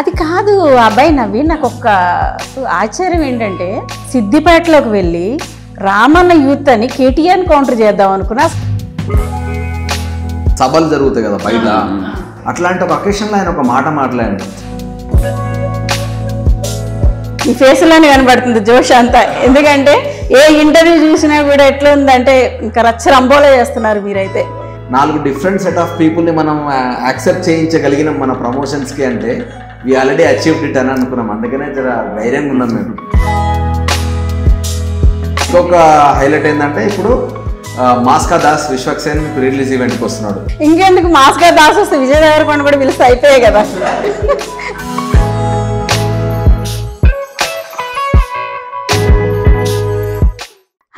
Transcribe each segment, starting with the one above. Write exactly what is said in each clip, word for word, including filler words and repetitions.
అది కాదు అబ్బాయి నవీన్, నాకు ఒక ఆశ్చర్యం ఏంటంటే సిద్దిపేటలోకి వెళ్ళి రామన్న యూత్ అని కేటీఆర్ కౌంటర్ చేద్దాం అనుకున్నా. సభలు జరుగుతాయి కదా బయట, అట్లాంటి ఒక అకేషన్లో ఆయన ఒక మాట మాట్లాడారు. ఈ ఫేస్లోనే కనబడుతుంది జోష్ అంతా, ఎందుకంటే ఏ ఇంటర్వ్యూ చూసినా కూడా ఎట్లా ఉందంటే ఇంకా రచ్చరంబోలే చేస్తున్నారు మీరైతే. నాలుగు డిఫరెంట్ సెట్ ఆఫ్ పీపుల్ని మనం యాక్సెప్ట్ చేయించగలిగిన మన ప్రమోషన్స్కి అంటే వి ఆల్రెడీ అచీవ్డ్ ఇట్ అని అనుకున్నాం. అందుకనే చాలా ధైర్యంగా ఉన్నాం మేము. ఇంకొక హైలైట్ ఏంటంటే ఇప్పుడు మాస్కా దాస్ విశ్వక్సేన్ ప్రీ రిలీజ్ ఈవెంట్కి వస్తున్నాడు. ఇంకెందుకు మాస్కా దాస్ వస్తే విజయ్ దేవరకొండ కూడా పిలిస్తే అయిపోయాయి కదా.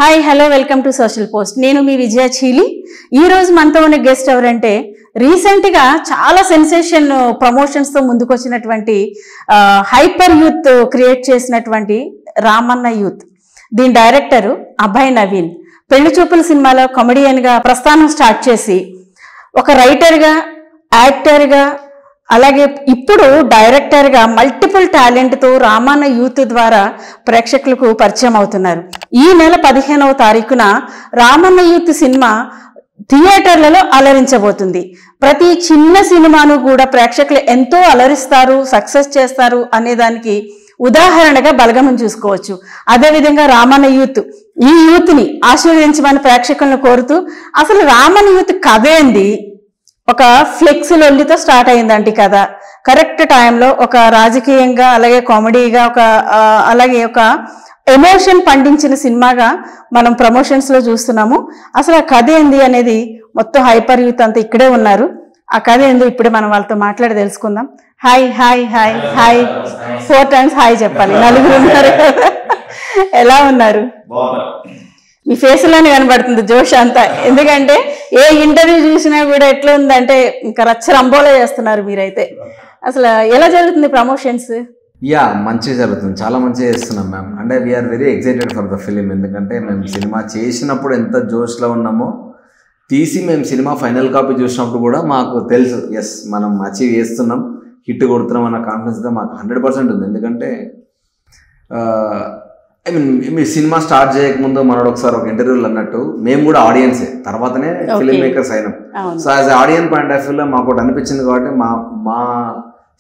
Hi, hello, welcome to social post. నేను మీ విజయ చీలి. ఈరోజు మనతో ఉన్న గెస్ట్ ఎవరంటే రీసెంట్గా చాలా సెన్సేషన్ ప్రమోషన్స్తో ముందుకు వచ్చినటువంటి హైపర్ యూత్ క్రియేట్ చేసినటువంటి రామన్న యూత్, దీని డైరెక్టరు అభయ్ నవీన్. పెళ్లి చూపుల సినిమాలో కామెడియన్గా ప్రస్థానం స్టార్ట్ చేసి ఒక రైటర్గా, యాక్టర్గా, అలాగే ఇప్పుడు డైరెక్టర్గా మల్టిపుల్ టాలెంట్తో రామన్న యూత్ ద్వారా ప్రేక్షకులకు పరిచయం అవుతున్నారు. ఈ నెల పదిహేనవ తారీఖున రామన్న యూత్ సినిమా థియేటర్లలో అలరించబోతుంది. ప్రతి చిన్న సినిమాను కూడా ప్రేక్షకులు ఎంతో అలరిస్తారు, సక్సెస్ చేస్తారు అనేదానికి ఉదాహరణగా బలగమం చూసుకోవచ్చు. అదేవిధంగా రామన్న యూత్ ఈ యూత్ని ఆశీర్వదించమని ప్రేక్షకులను కోరుతూ, అసలు రామన్న యూత్ కథ ఏంది? ఒక ఫ్లెక్స్ లొల్లితో స్టార్ట్ అయిందండి కథ. కరెక్ట్ టైంలో ఒక రాజకీయంగా, అలాగే కామెడీగా, ఒక అలాగే ఒక ఎమోషన్ పండించిన సినిమాగా మనం ప్రమోషన్స్లో చూస్తున్నాము. అసలు ఆ కథ ఏంది అనేది మొత్తం హైపర్ యూత్ అంతా ఇక్కడే ఉన్నారు. ఆ కథ ఏందో ఇప్పుడే మనం వాళ్ళతో మాట్లాడి తెలుసుకుందాం. Hi hi hi hi four times hi చెప్పాలి, నలుగురు ఉన్నారు. ఎలా ఉన్నారు? మీ ఫేస్లోనే కనబడుతుంది జోష్ అంతా, ఎందుకంటే ఏ ఇంటర్వ్యూ చూసినా కూడా ఎట్లా ఉందంటే ఇంకా రచ్చరంబోలే చేస్తున్నారు మీరైతే. అసలు ఎలా జరుగుతుంది ప్రమోషన్స్? యా, మంచి జరుగుతుంది, చాలా మంచిగా చేస్తున్నాం మ్యామ్. అంటే we are very excited for the film. ఎందుకంటే మేము సినిమా చేసినప్పుడు ఎంత జోష్లో ఉన్నామో, తీసి మేము సినిమా ఫైనల్ కాపీ చూసినప్పుడు కూడా మాకు తెలుసు, ఎస్ మనం అచీవ్ చేస్తున్నాం, హిట్ కొడుతున్నాం అన్న కాన్ఫిడెన్స్తో మాకు హండ్రెడ్ పర్సెంట్ ఉంది. ఎందుకంటే ఐ మీన్ మీ సినిమా స్టార్ట్ చేయకముందు మనోడు ఒకసారి ఒక ఇంటర్వ్యూలు అన్నట్టు, మేము కూడా ఆడియన్సే, తర్వాతనే ఫిలిం మేకర్స్ అయినాం. So as audience point of వ్యూలో మాకు ఒకటి అనిపించింది కాబట్టి మా మా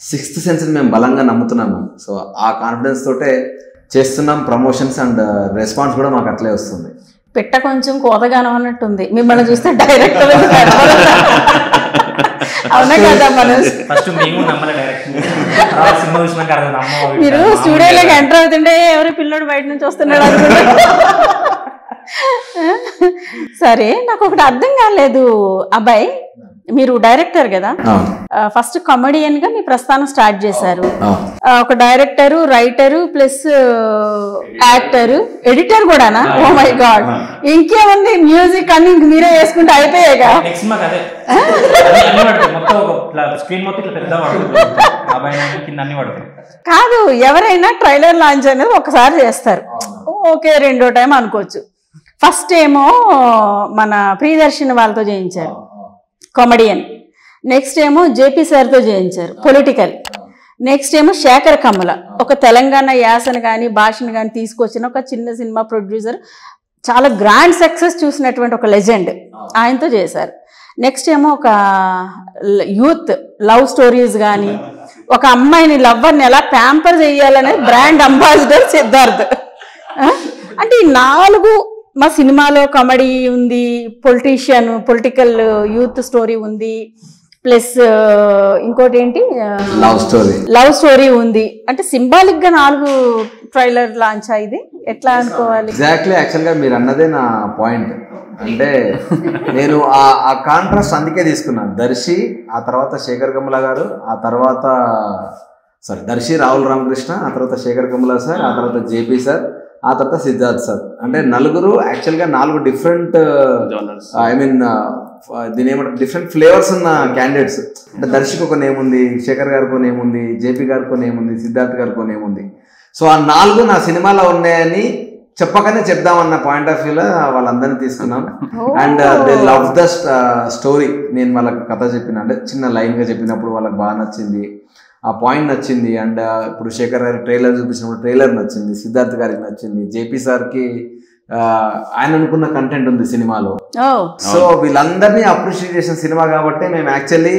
సిక్స్త్ సెన్స్ని మేము బలంగా నమ్ముతున్నాము. సో ఆ కాన్ఫిడెన్స్ తోటే చేస్తున్నాం ప్రమోషన్స్, అండ్ రెస్పాన్స్ కూడా మాకు అట్లే వస్తుంది. పెట్ట కొంచెం కోతగానం అన్నట్టుంది మిమ్మల్ని చూస్తే డైరెక్టర్. అవునా కదా? మనం మీరు స్టూడియోలోకి ఎంటర్ అవుతుంటే ఎవరు పిల్లోడు బయట నుంచి వస్తున్నాడు అనుకున్నాడు. సరే, నాకు ఒకటి అర్థం కాలేదు అబ్బాయి, మీరు డైరెక్టర్ కదా, ఫస్ట్ కామెడియన్ గా మీ ప్రస్థానం స్టార్ట్ చేశారు. ఒక director, writer, plus actor, editor కూడానా? ఓ మై గాడ్, ఇంకేముంది, మ్యూజిక్ అన్ని మీరే వేసుకుంటే అయిపోయాయిగా. కాదు, ఎవరైనా ట్రైలర్ లాంచ్ అనేది ఒకసారి చేస్తారు, ఓకే రెండో టైం అనుకోవచ్చు. ఫస్ట్ ఏమో మన ప్రియదర్శన్ వాళ్ళతో చేయించారు కామెడియన్, నెక్స్ట్ ఏమో జేపీ సార్తో చేయించారు పొలిటికల్, నెక్స్ట్ ఏమో శేఖర్ కమ్ముల, ఒక తెలంగాణ యాసను కానీ భాషను కానీ తీసుకొచ్చిన ఒక చిన్న సినిమా ప్రొడ్యూసర్, చాలా గ్రాండ్ సక్సెస్ చూసినటువంటి ఒక లెజెండ్, ఆయనతో చేశారు. నెక్స్ట్ ఏమో ఒక యూత్ లవ్ స్టోరీస్ కానీ, ఒక అమ్మాయిని లవ్వర్ని ఎలా ప్యాంపర్ చేయాలనేది బ్రాండ్ అంబాసిడర్ సిద్ధార్థ్. అంటే ఈ నాలుగు, మా సినిమాలో కామెడీ ఉంది, పొలిటీషియన్ పొలిటికల్ యూత్ స్టోరీ ఉంది, ప్లస్ ఇంకోటి ఏంటి లవ్ స్టోరీ లవ్ స్టోరీ ఉంది. అంటే సింబాలిక్ గా నాలుగు ట్రైలర్ లాంచ్ అయింది, ఎట్లా అనుకోవాలి? ఎగ్జాక్ట్లీ, యాక్చువల్ గా మీరు అన్నదే నా పాయింట్. అంటే నేను ఆ కాంట్రాస్ట్ అందుకే తీసుకున్నాను. దర్శి, ఆ తర్వాత శేఖర్ కమ్ముల గారు, ఆ తర్వాత సారీ దర్శి రాహుల్ రామకృష్ణ, ఆ తర్వాత శేఖర్ కమ్ముల సార్, ఆ తర్వాత జేపీ సార్, ఆ తర్వాత సిద్ధార్థ్ సార్. అంటే నలుగురు యాక్చువల్గా నాలుగు డిఫరెంట్ ఐ మీన్ దీని ఏమంటారు డిఫరెంట్ ఫ్లేవర్స్ ఉన్న క్యాండిడేట్స్. అంటే దర్శకు ఒక నేమ్ ఉంది, శేఖర్ గారికో నేమ్ ఉంది, జేపీ గారికో నేమ్ ఉంది, సిద్ధార్థ్ గారికో నేమ్ ఉంది. సో ఆ నాలుగు నా సినిమాలో ఉన్నాయని చెప్పకనే చెప్దామన్న పాయింట్ ఆఫ్ వ్యూలో వాళ్ళందరినీ తీసుకున్నాను. And they love the story. నేను వాళ్ళకి కథ చెప్పిన, అంటే చిన్న లైన్గా చెప్పినప్పుడు వాళ్ళకి బాగా నచ్చింది. ఆ आ पाइंट नच्चिंदी अंड इप्पुडु शेखर गारी ट्रैलर चूपिंचिनप्पुडु ट्रैलर नच्चिंदी सिद्धार्थ गारिकी नच्चिंदी जेपी सार की आयन अनुकुन्न कंटेंट उंदी सिनिमालो सो वील्लंदर्नी अप्रिशिएट चेसिन सिनिमा काबट्टे मेमु एक्चुअली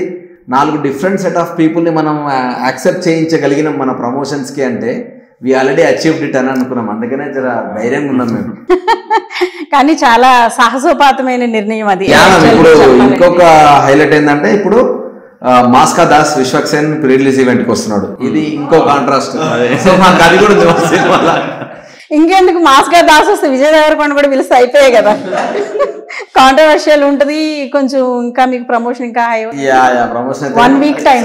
नालुगु डिफरेंट सेट ऑफ पीपल नि मनम एक्सेप्ट चेयिंचगलिगिनाम मन प्रमोशन्स की अंटे वी ऑलरेडी अचीव्ड इट అని అనుకున్నాం అందుకనే జర ధైర్యంగా ఉన్నాం మేము కానీ చాలా సాహసోపాతమైన నిర్ణయం అది ఇప్పుడు ఇంకొక హైలైట్ ఏందంటే ఇప్పుడు మాస్కా Das Vishwaksen pre release event కి వస్తున్నాడు ఇది ఇంకో కాంట్రాస్ట్ సో నాకు అది కూడా తెలుసు అలా ఇంకెందుకు మాస్కా దాస్ వస్తే విజయ్ దేవరకొండ కూడా పిలిస్తే అయిపోయాయి కదా కాంట్రావర్షియల్ ఉంటది కొంచెం ఇంకా మీకు ప్రమోషన్ ఇంకా high yeah yeah promotion one week time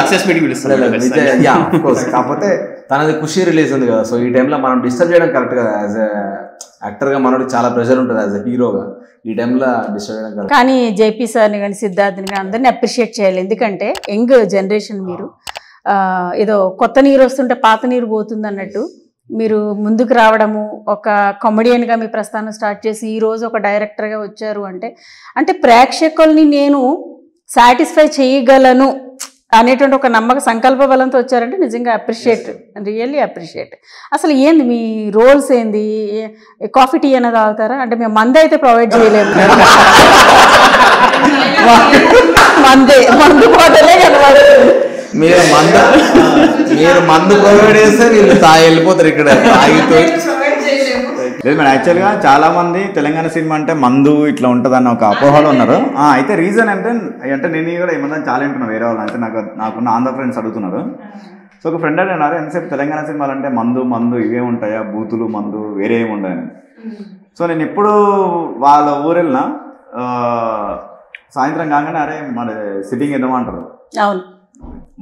success meet పిలుస్తాడు విజయ్ యా ఆఫ్ కోర్స్ కాకపోతే తనది ఖుషి రిలీజ్ ఉంది కదా సో ఈ టైం లో మనం డిస్టర్బ్ చేయడం కరెక్ట్ కదా యాజ్ ఎ యాక్టర్ గా మనోడి చాలా ప్రెషర్ ఉంటది యాజ్ ఎ హీరోగా ఈ టైం లో డిస్టర్బ్ చేయడం కరెక్ట్ కానీ జేపీ సార్ ని గాని సిద్ధార్థ్ ని గాని అందరిని అప్రిషియేట్ చేయాలి ఎందుకంటే యంగ్ జనరేషన్ మీరు ఏదో కొత్త నీరు వస్తుంటే పాత నీరు పోతుంది అన్నట్టు మీరు ముందుకు రావడము ఒక కామెడియన్ గా మీ ప్రస్థానం స్టార్ట్ చేసి ఈ రోజు ఒక డైరెక్టర్ గా వచ్చారు అంటే అంటే ప్రేక్షకుల్ని నేను సాటిస్ఫై చేయగలను అనేటువంటి ఒక నమ్మక సంకల్ప బలంతో వచ్చారంటే నిజంగా అప్రిషియేట్ రియల్లీ అప్రిషియేట్ అసలు ఏంది మీ రోల్స్ ఏంది కాఫీ టీ అనేది తాగుతారా అంటే మేము మంద అయితే ప్రొవైడ్ చేయలేము మందే మందు పోతలే కనబడుతుంది మీరు మంద మీరు మందు ప్రొవైడ్ చేస్తే వీళ్ళు వెళ్ళిపోతారు ఇక్కడ ఆగిపోయి లేదు మేడం యాక్చువల్గా చాలామంది తెలంగాణ సినిమా అంటే మందు ఇట్లా ఉంటుంది అన్న ఒక అపోహలో ఉన్నారు అయితే రీజన్ అంటే అంటే నేను కూడా ఏమన్నా చాలా వింటున్నాను వేరే వాళ్ళు అంటే నాకు నాకున్న ఆంధ్ర ఫ్రెండ్స్ అడుగుతున్నారు సో ఒక ఫ్రెండ్ అన్నారు ఎంతసేపు తెలంగాణ సినిమాలు అంటే మందు మందు ఇవే ఉంటాయా బూతులు మందు వేరే ఏమి ఉంటాయని సో నేను ఎప్పుడు వాళ్ళ ఊరు వెళ్ళినా సాయంత్రం కాగానే అరే మన సిట్టింగ్ ఏదో అంటారు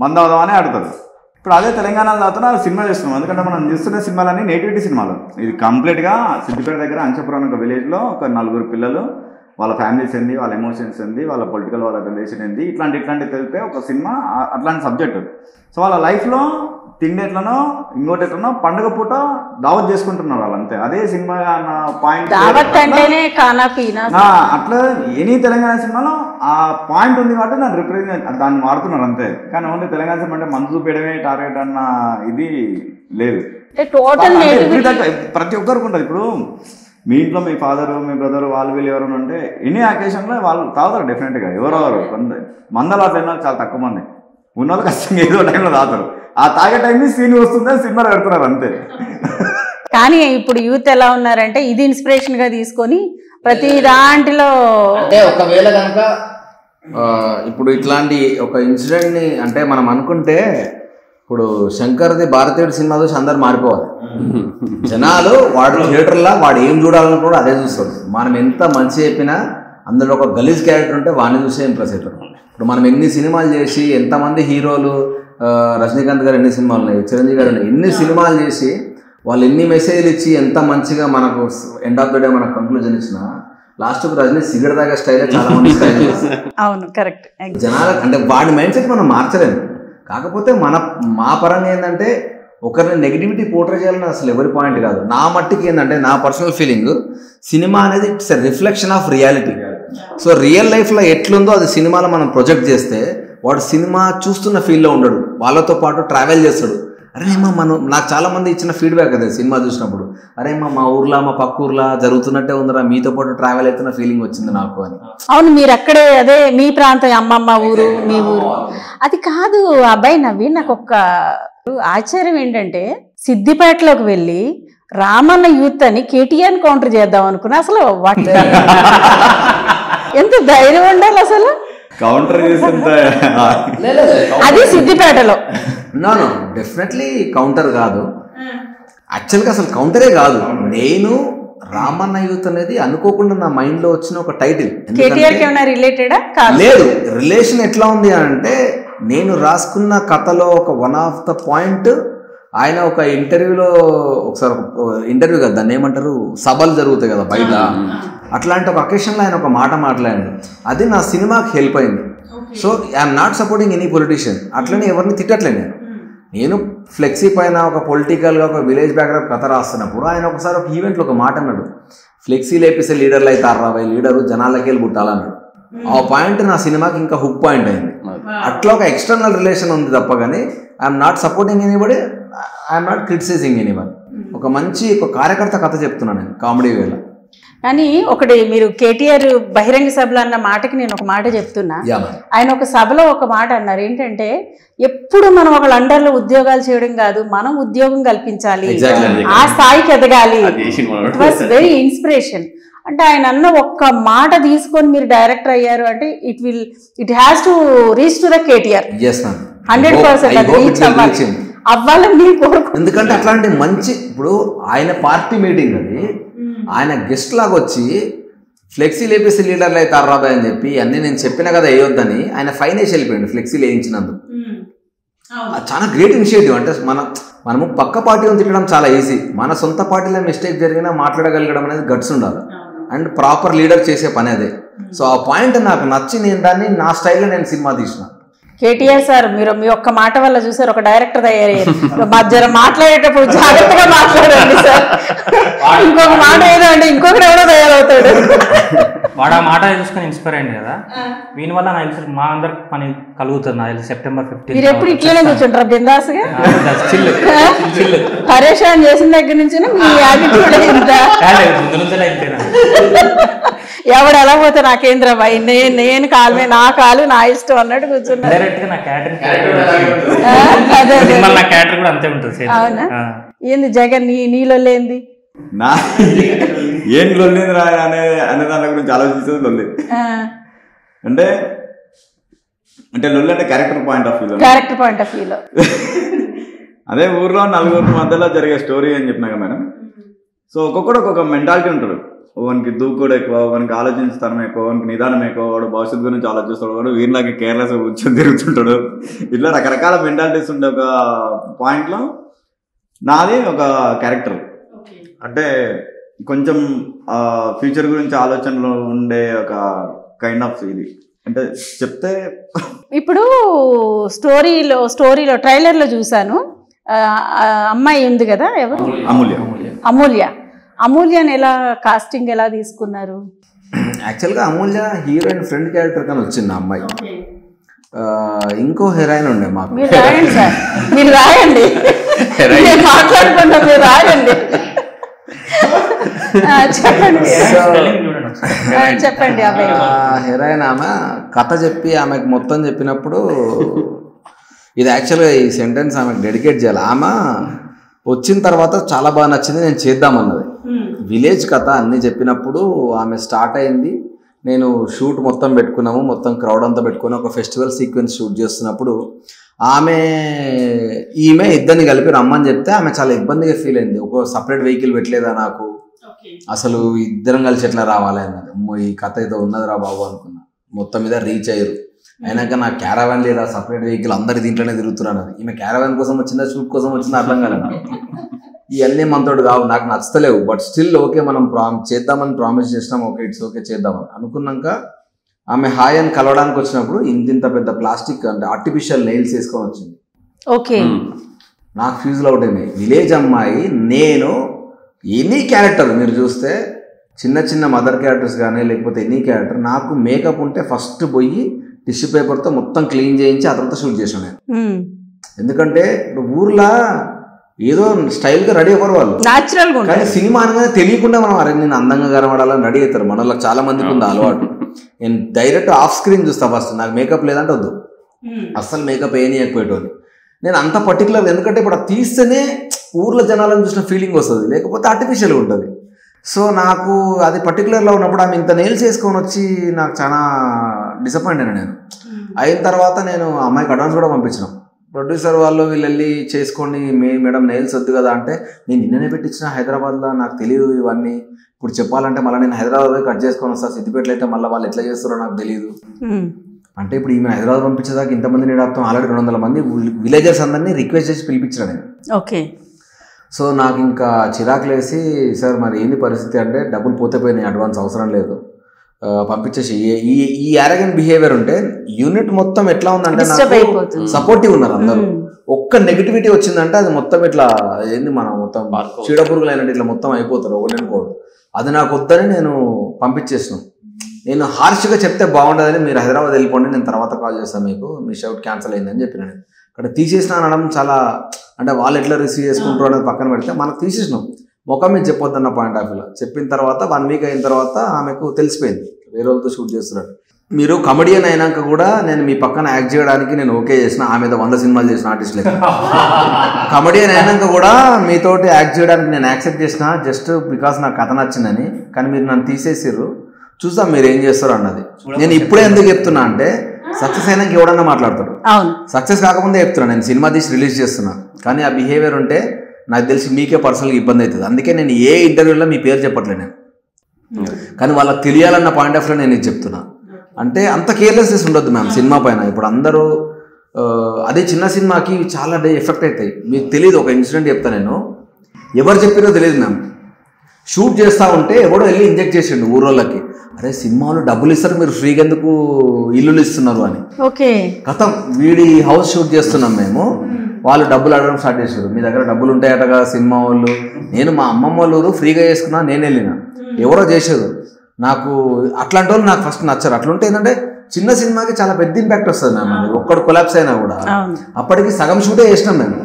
మందు అవుదామని ఆడుతారు ఇప్పుడు అదే తెలంగాణలో తాగుతున్నా సినిమా చేస్తున్నాం ఎందుకంటే మనం చేస్తున్న సినిమాలన్నీ నేటివిటీ సినిమాలు ఇది కంప్లీట్గా సిద్దిపేట దగ్గర అంచపురం ఒక విలేజ్లో ఒక నలుగురు పిల్లలు వాళ్ళ ఫ్యామిలీస్ ఏంది వాళ్ళ ఎమోషన్స్ ఏంది వాళ్ళ పొలిటికల్ వాళ్ళ రిలేషన్ ఏంది ఇట్లాంటి ఇట్లాంటివి తెలిపే ఒక సినిమా అట్లాంటి సబ్జెక్ట్ సో వాళ్ళ లైఫ్లో తిండి ఎట్లనో ఇంకోటి ఎట్లనో పండుగ పూట దావత్ చేసుకుంటున్నారు వాళ్ళంతే అదే సినిమా అన్న పాయింట్ అట్లా ఎనీ తెలంగాణ సినిమాలో ఆ పాయింట్ ఉంది కాబట్టి దాన్ని రిప్రజెంట్ దాన్ని వాడుతున్నారు అంతే కానీ ఓన్లీ తెలంగాణ సినిమా అంటే మందు చూపేయడమే టార్గెట్ అన్న ఇది లేదు ప్రతి ఒక్కరికి ఉంటుంది ఇప్పుడు మీ ఇంట్లో మీ ఫాదరు మీ బ్రదరు వాళ్ళు వీళ్ళు ఎవరైనా ఉంటే ఎనీ అకేషన్లో వాళ్ళు తాగుతారు డెఫినెట్గా ఎవరెవరు కొంత మందలు అట్లా చాలా తక్కువ మంది ఉన్న వాళ్ళు ఖచ్చితంగా ఏదో టైంలో తాగుతారు ఆ తాగే టైంని సీన్ వస్తుందని సినిమాలు పెడుతున్నారు అంతే కానీ ఇప్పుడు యూత్ ఎలా ఉన్నారంటే ఇది ఇన్స్పిరేషన్గా తీసుకొని ప్రతి దాంట్లో అంటే ఒకవేళ కనుక ఇప్పుడు ఇట్లాంటి ఒక ఇన్సిడెంట్ని అంటే మనం అనుకుంటే ఇప్పుడు శంకర్ది భారతీయుడు సినిమా చూసి అందరు మారిపోవాలి జనాలు వాడు థియేటర్లో వాడు ఏం చూడాలని కూడా అదే చూస్తారు మనం ఎంత మంచి చెప్పినా అందులో ఒక గలీజ్ క్యారెక్టర్ ఉంటే వాడిని చూసే ఇంప్రెస్ అవుతారు ఇప్పుడు మనం ఎన్ని సినిమాలు చేసి ఎంతమంది హీరోలు రజనీకాంత్ గారు ఎన్ని సినిమాలు ఉన్నాయి చిరంజీవి గారు ఎన్ని సినిమాలు చేసి వాళ్ళు ఎన్ని మెసేజ్లు ఇచ్చి ఎంత మంచిగా మనకు ఎండ్ ఆఫ్ ద డే మనకు కంక్లూజన్ ఇచ్చినా లాస్ట్కు రజనీ సిగరెట్ తాగే స్టైలే చాలా మంది స్టైల్ అవును కరెక్ట్ జనాలకు అంటే వాడి మైండ్ సెట్ మనం మార్చలేము కాకపోతే మన మా పరంగా ఏంటంటే ఒకరిని నెగిటివిటీ పోర్ట్రే చేయాలని అసలు ఎవరి పాయింట్ కాదు నా మట్టికి ఏంటంటే నా పర్సనల్ ఫీలింగ్ సినిమా అనేది it's a reflection of reality so real లైఫ్లో ఎట్లుందో అది సినిమాలో మనం ప్రొజెక్ట్ చేస్తే వాడు సినిమా చూస్తున్న ఫీల్లో ఉండడు వాళ్ళతో పాటు ట్రావెల్ చేస్తాడు అరే మా మనం నాకు చాలామంది ఇచ్చిన ఫీడ్బ్యాక్ అదే సినిమా చూసినప్పుడు అరే మా మా ఊర్లో మా పక్క ఊర్లో జరుగుతున్నట్టే ఉందిరా మీతో పాటు ట్రావెల్ అవుతున్న ఫీలింగ్ వచ్చింది నాకు అని అవును మీరు అక్కడే అదే మీ ప్రాంతం అమ్మమ్మ ఊరు మీ ఊరు అది కాదు అబ్బాయి నవీన్ నాకు ఒక ఆశ్చర్యం ఏంటంటే సిద్దిపేటలోకి వెళ్ళి రామన్న యూత్ అని కేటీఆర్ కౌంటర్ చేద్దాం అనుకున్నా అసలు వాటి ఎంత ధైర్యం ఉండాలి అసలు కౌంటర్ అది సిద్దిపేటలో నో నో డెఫినెట్లీ కౌంటర్ కాదు యాక్చువల్గా అసలు కౌంటరే కాదు నేను రామన్న యూత్ అనేది అనుకోకుండా నా మైండ్లో వచ్చిన ఒక టైటిల్ లేదు రిలేషన్ ఎట్లా ఉంది అని అంటే నేను రాసుకున్న కథలో ఒక వన్ ఆఫ్ ద పాయింట్ ఆయన ఒక ఇంటర్వ్యూలో ఒకసారి ఇంటర్వ్యూ కదా దాన్ని ఏమంటారు సభలు జరుగుతాయి కదా బయట అట్లాంటి ఒక అకేషన్లో ఆయన ఒక మాట మాట్లాడాడు అది నా సినిమాకి హెల్ప్ అయింది so I'm not supporting any politician అట్లనే ఎవరిని తిట్టట్లే నేను నేను ఫ్లెక్సీ పైన ఒక పొలిటికల్గా ఒక విలేజ్ బ్యాక్గ్రౌండ్ కథ రాస్తున్నప్పుడు ఆయన ఒకసారి ఒక ఈవెంట్లో ఒక మాట అన్నాడు ఫ్లెక్సీ లేపిస్తే లీడర్లు అవుతారు రాబోయే లీడరు జనాలకి వెళ్ళి పుట్టాలన్నాడు ఆ పాయింట్ నా సినిమాకి ఇంకా హుక్ పాయింట్ అయింది అట్లా ఒక ఎక్స్టర్నల్ రిలేషన్ ఉంది తప్ప కానీ I'm not supporting anybody, I'm not criticising anybody. ఒక మంచి ఒక కార్యకర్త కథ చెప్తున్నా నేను కామెడీ వేళ. కానీ ఒకటి మీరు కేటీఆర్ బహిరంగ సభలో అన్న మాటకి నేను ఒక మాట చెప్తున్నా. ఆయన ఒక సభలో ఒక మాట అన్నారు ఏంటంటే, ఎప్పుడు మనం ఒక అండర్లో ఉద్యోగాలు చేయడం కాదు, మనం ఉద్యోగం కల్పించాలి, ఆ స్థాయికి ఎదగాలి. It was very inspiration. అంటే ఆయన అన్న ఒక్క మాట తీసుకొని మీరు డైరెక్టర్ అయ్యారు అంటే it will it has to reach to the KTR hundred percent reach అవ్వాలి అవ్వాలని మీరు కోరుకు. ఎందుకంటే అట్లాంటి మంచి ఇప్పుడు ఆయన పార్టీ మీటింగ్ అది, ఆయన గెస్ట్ లాగా వచ్చి ఫ్లెక్సీ లేపేసి లీడర్లు అవుతారు రాబాయ్ అని చెప్పి అన్ని నేను చెప్పినా కదా వేయొద్దని ఆయన ఫైన్ వేసి వెళ్ళిపోయాడు ఫ్లెక్సీలు వేయించినందుకు. చాలా గ్రేట్ ఇనిషియేటివ్. అంటే మన మనము పక్క పార్టీలను తిట్టడం చాలా ఈజీ, మన సొంత పార్టీలో మిస్టేక్ జరిగినా మాట్లాడగలగడం అనేది గట్స్ ఉండాలి. అండ్ ప్రాపర్ లీడర్ చేసే పని అదే. సో ఆ పాయింట్ నాకు నచ్చి నేను దాన్ని నా స్టైల్లో నేను సినిమా తీసిన. కేటీఆర్ సార్ మీరు మీ ఒక్క మాట వల్ల చూసారు ఒక డైరెక్టర్ తయారయ్యారు. మధ్యాహ్నం మాట్లాడేటప్పుడు జాగ్రత్తగా మాట్లాడండి సార్, ఇంకొక మాట ఏదో అంటే ఇంకొకటి ఎవరో తయారవుతాడు. వాడు ఆ మాట చూసుకొని ఇన్స్పైర్ అయ్యింది కదా, దీని వల్ల నాకు తెలిసి మా అందరికి పని కలుగుతుంది. నాకు తెలిసి సెప్టెంబర్ ఫిఫ్టీన్ మీరు ఎప్పుడు ఇట్లనే కూర్చుంటారు బిందాస్గా పరేషాన్ చేసిన దగ్గర నుంచి ఎవడు ఎలా పోతే నాకేంద్ర భయ్ నేను నేను కాలమే నా కాలు నా ఇష్టం అన్నట్టు కూర్చున్నాను. డైరెక్ట్ గా నా క్యారెక్టర్ కూడా అంతే ఉంటుంది. అవునా? ఏంది జగన్ నీ నీలో లేంది నా ఏం లొల్లేదు రా అనే అనే దాని గురించి ఆలోచించేది లొల్లేదు. అంటే అంటే లొల్లి అంటే క్యారెక్టర్ పాయింట్ ఆఫ్ వ్యూలో క్యారెక్టర్ పాయింట్ ఆఫ్ వ్యూలో అదే ఊర్లో నలుగురు మధ్యలో జరిగే స్టోరీ అని చెప్పినా కదా మేడం. సో ఒక్కొక్కడు ఒక్కొక్క మెంటాలిటీ ఉంటాడు. ఓవనికి దూకుడు ఎక్కువ, ఓవనికి ఆలోచించడం ఎక్కువ, ఓవనికి నిదానం ఎక్కువ, వాడు భవిష్యత్తు గురించి ఆలోచిస్తాడు, వాడు వీళ్ళకి కేర్లెస్ కూర్చొని తిరుగుతుంటాడు. ఇట్లా రకరకాల మెంటాలిటీస్ ఉండే ఒక పాయింట్లో నాది ఒక క్యారెక్టర్. అంటే కొంచెం ఫ్యూచర్ గురించి ఆలోచనలో ఉండే ఒక కైండ్ ఆఫ్ ఇది. అంటే చెప్తే ఇప్పుడు స్టోరీలో స్టోరీలో ట్రైలర్లో చూసాను, అమ్మాయి ఉంది కదా ఎవరు అమూల్య, అమూల్య అమూల్యని ఎలా కాస్టింగ్ ఎలా తీసుకున్నారు? యాక్చువల్గా అమూల్య హీరోయిన్ ఫ్రెండ్ క్యారెక్టర్ కానీ వచ్చింది అమ్మాయి. ఇంకో హీరోయిన్ ఉండే మాకు. మీరు రాయండి సార్, మీరు రాయండి, నేను మాట్లాడుకుంటా, మీరు రాయండి. చెప్పండి చెప్పండి. హీరోయిన్ ఆమె కథ చెప్పి ఆమెకు మొత్తం చెప్పినప్పుడు ఇది యాక్చువల్గా ఈ సెంటెన్స్ ఆమెకు డెడికేట్ చేయాలి. ఆమె వచ్చిన తర్వాత చాలా బాగా నచ్చింది, నేను చేద్దామన్నది. విలేజ్ కథ అన్నీ చెప్పినప్పుడు ఆమె స్టార్ట్ అయింది. నేను షూట్ మొత్తం పెట్టుకున్నాము, మొత్తం క్రౌడ్ అంతా పెట్టుకుని ఒక ఫెస్టివల్ సీక్వెన్స్ షూట్ చేస్తున్నప్పుడు ఆమె ఈమె ఇద్దరిని కలిపి రమ్మని చెప్తే ఆమె చాలా ఇబ్బందిగా ఫీల్ అయింది. ఒక సపరేట్ వెహికల్ పెట్టలేదా నాకు, అసలు ఇద్దరం కలిసి ఎట్లా రావాలి అన్నది. ఈ కథ ఏదో ఉన్నది రా బాబు అనుకున్నా. మొత్తం మీద రీచ్ అయ్యారు. అయినాక నా క్యారవాన్ లేదా సపరేట్ వెహికల్, అందరి దీంట్లోనే తిరుగుతున్నారు అన్నది. ఈమె క్యారవాన్ కోసం వచ్చిందా షూట్ కోసం వచ్చిందా అర్థం కాలేదు. ఇవన్నీ మనతోడు కావు, నాకు నచ్చలేవు. బట్ స్టిల్ ఓకే మనం ప్రామ్ చేద్దామని ప్రామిస్ చేసినాం, ఓకే ఇట్స్ ఓకే చేద్దామని అనుకున్నాక ఆమె హాయ్ అని కలవడానికి వచ్చినప్పుడు ఇంతింత పెద్ద ప్లాస్టిక్ అంటే ఆర్టిఫిషియల్ నెయిల్స్ వేసుకొని వచ్చింది. ఓకే నాకు ఫ్యూజులు అవుట్ అయినాయి. విలేజ్ అమ్మాయి నేను ఎనీ క్యారెక్టర్ మీరు చూస్తే చిన్న చిన్న మదర్ క్యారెక్టర్స్ కానీ లేకపోతే ఎనీ క్యారెక్టర్ నాకు మేకప్ ఉంటే ఫస్ట్ పోయి టిష్యూ పేపర్తో మొత్తం క్లీన్ చేయించి ఆ తర్వాత షూట్ చేసాను నేను. ఎందుకంటే ఇప్పుడు ఊర్లో ఏదో స్టైల్గా రెడీ అవ్వరు వాళ్ళు, న్యాచురల్గా. కానీ సినిమా అనగానే తెలియకుండా మనం అరే నేను అందంగా కనబడాలని రెడీ అవుతారు. మనలో చాలా మందికి ఉంది అలవాటు. నేను డైరెక్ట్ ఆఫ్ స్క్రీన్ చూస్తా ఫస్ట్, నాకు మేకప్ లేదంటే వద్దు, అస్సలు మేకప్ ఏ నీయకపోయేటోని నేను అంత పర్టికులర్. ఎందుకంటే ఇప్పుడు అది తీస్తేనే ఊర్లో జనాలను చూసిన ఫీలింగ్ వస్తుంది, లేకపోతే ఆర్టిఫిషియల్గా ఉంటుంది. సో నాకు అది పర్టికులర్లో ఉన్నప్పుడు ఆమె ఇంత నెయిల్స్ వేసుకొని వచ్చి నాకు చాలా డిసప్పాయింట్ అయినా నేను. అయిన తర్వాత నేను అమ్మాయికి అడ్వాన్స్ కూడా పంపించినాం. ప్రొడ్యూసర్ వాళ్ళు వీళ్ళు వెళ్ళి చేసుకొని మే మేడం నెయిల్స్ వద్దు కదా అంటే, నేను నిన్ననే పెట్టించిన హైదరాబాద్లో, నాకు తెలియదు ఇవన్నీ. ఇప్పుడు చెప్పాలంటే మళ్ళీ నేను హైదరాబాద్ కట్ చేసుకొని వస్తాను, సిద్దిపేటలో అయితే మళ్ళీ వాళ్ళు ఎట్లా చేస్తారో నాకు తెలియదు. అంటే ఇప్పుడు ఈమె హైదరాబాద్ పంపించేదాకా ఇంతమంది నేడాప్తాం ఆల్రెడీ రెండు వందల మంది విలేజర్స్ అందరినీ రిక్వెస్ట్ చేసి పిలిపించిన నేను. ఓకే సో నాకు ఇంకా చిరాకులేసి సార్ మరి ఏంది పరిస్థితి అంటే, డబ్బులు పోతే పోయినాయి అడ్వాన్స్ అవసరం లేదు పంపించేసి. ఈ ఈ అరగన్ బిహేవియర్ ఉంటే యూనిట్ మొత్తం ఎట్లా ఉందంటే నాకు సపోర్టివ్ ఉన్నారు అందరూ. ఒక్క నెగిటివిటీ వచ్చిందంటే అది మొత్తం ఇట్లా ఏంది మనం మొత్తం చీడపురుగులు అయినట్టు ఇట్లా మొత్తం అయిపోతారు ఒకటి. అది నాకు వద్దని నేను పంపించేసినాను. నేను హార్ష్గా చెప్తే బాగుండదని మీరు హైదరాబాద్ వెళ్ళిపోండి, నేను తర్వాత కాల్ చేస్తాను మీకు, మీ షౌట్ క్యాన్సిల్ అయిందని చెప్పినాను. అక్కడ తీసేసినా అనడం చాలా అంటే వాళ్ళు ఎట్లా రిసీవ్ చేసుకుంటారు అనేది పక్కన పెడితే మనకు తీసేసినాం ముఖం మీద చెప్పొద్దన్న పాయింట్ ఆఫ్ వ్యూలో చెప్పిన తర్వాత వన్ వీక్ అయిన తర్వాత ఆమెకు తెలిసిపోయింది వేరే వాళ్ళతో షూట్ చేస్తున్నాడు మీరు కమెడియన్ అయినాక కూడా నేను మీ పక్కన యాక్ట్ చేయడానికి నేను ఓకే చేసిన ఆమె మీద వంద సినిమాలు చేసిన ఆర్టిస్ట్ లేదు కమెడియన్ అయినాక కూడా మీతోటి యాక్ట్ చేయడానికి నేను యాక్సెప్ట్ చేసిన జస్ట్ బికాస్ నాకు కథ నచ్చిందని కానీ మీరు నన్ను తీసేసారు చూసాం మీరు ఏం చేస్తారు అన్నది నేను ఇప్పుడే ఎందుకు చెప్తున్నా అంటే సక్సెస్ అయినాక ఎవడన్నా మాట్లాడతాడు సక్సెస్ కాకముందే చెప్తున్నాను నేను సినిమా తీసి రిలీజ్ చేస్తున్నా కానీ ఆ బిహేవియర్ ఉంటే నాకు తెలిసి మీకే పర్సనల్గా ఇబ్బంది అవుతుంది అందుకే నేను ఏ ఇంటర్వ్యూలో మీ పేరు చెప్పట్లేదు నేను కానీ వాళ్ళకి తెలియాలన్న పాయింట్ ఆఫ్ వ్యూ నేను ఇది చెప్తున్నా అంటే అంత కేర్లెస్నెస్ ఉండదు మ్యామ్ సినిమా పైన ఇప్పుడు అందరూ అదే చిన్న సినిమాకి చాలా ఎఫెక్ట్ అవుతాయి మీకు తెలియదు ఒక ఇన్సిడెంట్ చెప్తాను నేను ఎవరు చెప్పినో తెలియదు మ్యామ్ షూట్ చేస్తూ ఉంటే ఎవడో వెళ్ళి ఇంజెక్ట్ చేసిండు ఊరోళ్ళకి అరే సినిమాలో డబ్బులు ఇస్తారు మీరు ఫ్రీగా ఎందుకు ఇల్లులు ఇస్తున్నారు అని ఓకే కథం వీడి హౌస్ షూట్ చేస్తున్నాం మేము వాళ్ళు డబ్బులు అడగడం స్టార్ట్ చేశారు మీ దగ్గర డబ్బులు ఉంటాయటగా సినిమా వాళ్ళు నేను మా అమ్మమ్మ వాళ్ళు ఫ్రీగా చేసుకున్నా నేను వెళ్ళిన ఎవరో చేశారు నాకు అట్లాంటి వాళ్ళు నాకు ఫస్ట్ నచ్చారు అట్లుంటే ఏంటంటే చిన్న సినిమాకి చాలా పెద్ద ఇంపాక్ట్ వస్తుంది మ్యామ్ అది ఒక్కడు కొలాప్స్ అయినా కూడా అప్పటికి సగం షూటే చేసినాం నేను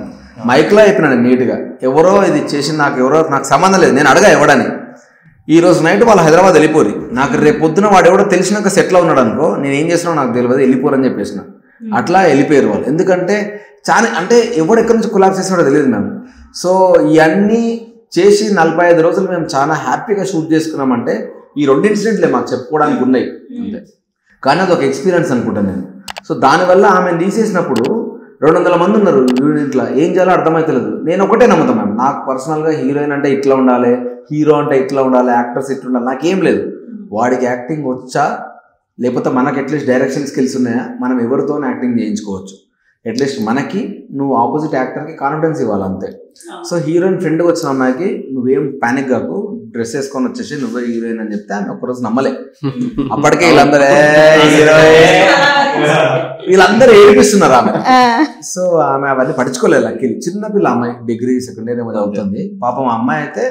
మైక్లో అయిపోయినాను నీట్గా ఎవరో ఇది చేసి నాకు ఎవరో నాకు సంబంధం లేదు నేను అడగా ఎవడని ఈరోజు నైట్ వాళ్ళు హైదరాబాద్ వెళ్ళిపోరు నాకు రేపు పొద్దున వాడు ఎవడో తెలిసినాక సెటిల్ ఉన్నాడు అనుకో నేను ఏం చేసినా నాకు తెలియదు వెళ్ళిపోరు అని చెప్పేసిన అట్లా వెళ్ళిపోయారు వాళ్ళు ఎందుకంటే చాలా అంటే ఎవడెక్కడి నుంచి కొలాప్స్ చేసినాడో తెలియదు మ్యామ్ సో ఇవన్నీ చేసి నలభై ఐదు రోజులు మేము చాలా హ్యాపీగా షూట్ చేసుకున్నామంటే ఈ రెండు ఇన్సిడెంట్లే మాకు చెప్పుకోవడానికి ఉన్నాయి అంతే కానీ అదొక ఎక్స్పీరియన్స్ అనుకుంటాను నేను సో దానివల్ల ఆమెను తీసేసినప్పుడు రెండు వందల మంది ఉన్నారు యూనిట్లో ఏం చేయాలో అర్థమవుతలేదు నేను ఒకటే నమ్ముతాను మ్యామ్ నాకు పర్సనల్గా హీరోయిన్ అంటే ఇట్లా ఉండాలి హీరో అంటే ఇట్లా ఉండాలి యాక్టర్స్ ఇట్లా ఉండాలి నాకేం లేదు వాడికి యాక్టింగ్ వచ్చా లేకపోతే మనకు అట్లీస్ట్ డైరెక్షన్ స్కిల్స్ ఉన్నాయా మనం ఎవరితో యాక్టింగ్ చేయించుకోవచ్చు అట్లీస్ట్ మనకి నువ్వు ఆపోజిట్ యాక్టర్కి కాన్ఫిడెన్స్ ఇవ్వాలి అంతే సో హీరోయిన్ ఫ్రెండ్కి వచ్చిన అమ్మాయికి నువ్వేం ప్యానిక్ కాకు డ్రెస్ వేసుకొని వచ్చేసి నువ్వే హీరోయిన్ అని చెప్తే ఆమె ఒక్కరోజు నమ్మలే అప్పటికే వీళ్ళందరూ వీళ్ళందరూ ఏడిపిస్తున్నారు ఆమె సో ఆమె అవన్నీ పడుచుకోలేదు అక్కి చిన్నపిల్ల అమ్మాయి డిగ్రీ సెకండ్ ఇయర్ ఏమో అవుతుంది పాపం అమ్మాయి అయితే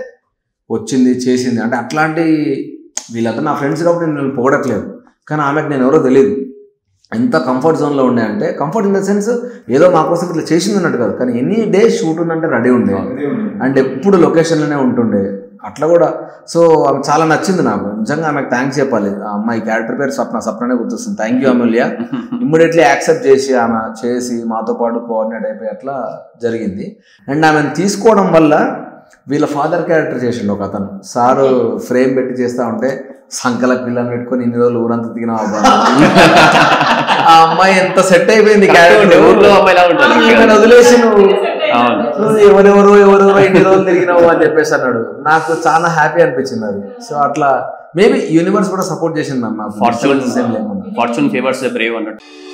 వచ్చింది చేసింది అంటే అట్లాంటి వీళ్ళందరూ నా ఫ్రెండ్స్ కాబట్టి నేను పోగొట్టలేదు కానీ ఆమెకు నేను ఎవరో తెలియదు ఎంత కంఫర్ట్ జోన్లో ఉండే అంటే కంఫర్ట్ ఇన్ ద సెన్స్ ఏదో మా కోసం ఇట్లా చేసింది అన్నట్టు కాదు కానీ ఎనీ డే షూట్ ఉందంటే రెడీ ఉండే అండ్ ఎప్పుడు లొకేషన్లోనే ఉంటుండే అట్లా కూడా సో ఆమె చాలా నచ్చింది నాకు నిజంగా ఆమెకు థ్యాంక్స్ చెప్పాలి ఆ అమ్మాయి క్యారెక్టర్ పేరు స్వప్న స్వప్ననే గుర్తొస్తుంది thank you Amulya immediately accept చేసి ఆమె చేసి మాతో పాటు కోఆర్డినేట్ అయిపోయి అట్లా జరిగింది అండ్ ఆమెను తీసుకోవడం వల్ల వీళ్ళ ఫాదర్ క్యారెక్టర్ చేసిండు ఒక అతను సారు ఫ్రేమ్ పెట్టి చేస్తూ ఉంటే సంకల పిల్లలు పెట్టుకొని ఇన్ని రోజులు ఊరంతా దిగినా ఆ అమ్మాయి ఎంత సెట్ అయిపోయింది క్యారెక్టర్ వదిలేసి నువ్వు ఎవరెవరు ఎవరెవరో ఇన్ని రోజులు తిరిగినావు అని చెప్పేసి అన్నాడు నాకు చాలా హ్యాపీ అనిపించింది అది సో అట్లా మేబీ యూనివర్స్ కూడా సపోర్ట్ చేసింది అమ్మ ఫార్చ్యూన్ ఫేవర్స్ బ్రేవ్ అన్నట్టు